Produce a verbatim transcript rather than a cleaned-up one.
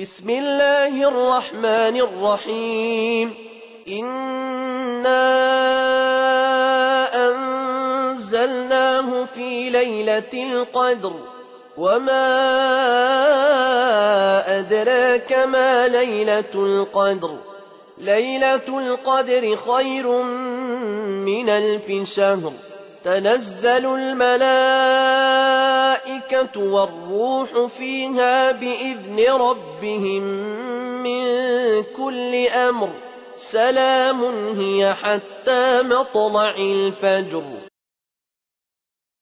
بسم الله الرحمن الرحيم إنا أنزلناه في ليلة القدر وما أدراك ما ليلة القدر ليلة القدر خير من ألف شهر تنزل الملائكة والروح فيها بإذن ربهم من كل أمر سلام هي حتى مطلع الفجر.